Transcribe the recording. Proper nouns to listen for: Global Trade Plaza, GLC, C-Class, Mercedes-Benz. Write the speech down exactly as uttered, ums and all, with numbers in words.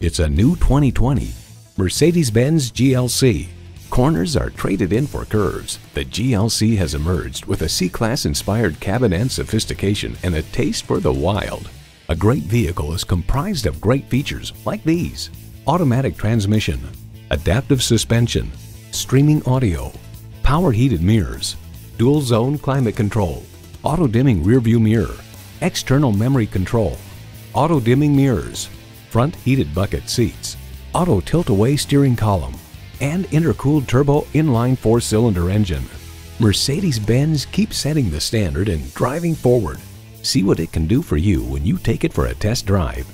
It's a new twenty twenty Mercedes-Benz G L C. Corners are traded in for curves. The G L C has emerged with a C-Class inspired cabin and sophistication and a taste for the wild. A great vehicle is comprised of great features like these: automatic transmission, adaptive suspension, streaming audio, power heated mirrors, dual zone climate control, auto dimming rear view mirror, external memory control, auto dimming mirrors, front heated bucket seats, auto tilt away steering column, and intercooled turbo inline four-cylinder engine. Mercedes-Benz keeps setting the standard and driving forward. See what it can do for you when you take it for a test drive.